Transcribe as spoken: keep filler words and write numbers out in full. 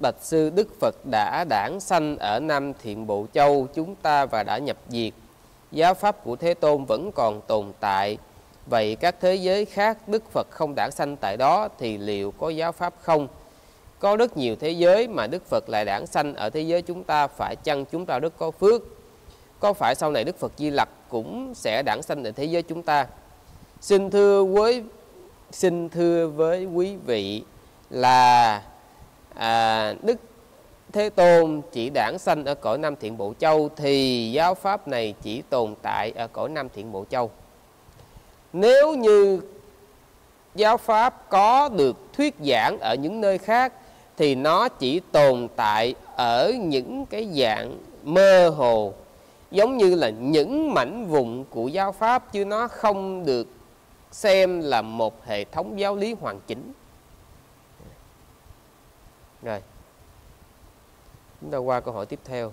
Bạch sư, Đức Phật đã đản sanh ở Nam Thiện Bộ Châu chúng ta và đã nhập diệt. Giáo pháp của Thế Tôn vẫn còn tồn tại. Vậy các thế giới khác Đức Phật không đản sanh tại đó thì liệu có giáo pháp không? Có rất nhiều thế giới mà Đức Phật lại đản sanh ở thế giới chúng ta, phải chăng chúng ta rất có phước? Có phải sau này Đức Phật Di Lặc cũng sẽ đản sanh ở thế giới chúng ta? Xin thưa với xin thưa với quý vị là à, Đức Thế Tôn chỉ đản sanh ở cõi Nam Thiện Bộ Châu thì giáo pháp này chỉ tồn tại ở cõi Nam Thiện Bộ Châu. Nếu như giáo pháp có được thuyết giảng ở những nơi khác thì nó chỉ tồn tại ở những cái dạng mơ hồ, giống như là những mảnh vụn của giáo pháp, chứ nó không được xem là một hệ thống giáo lý hoàn chỉnh. Rồi, chúng ta qua câu hỏi tiếp theo.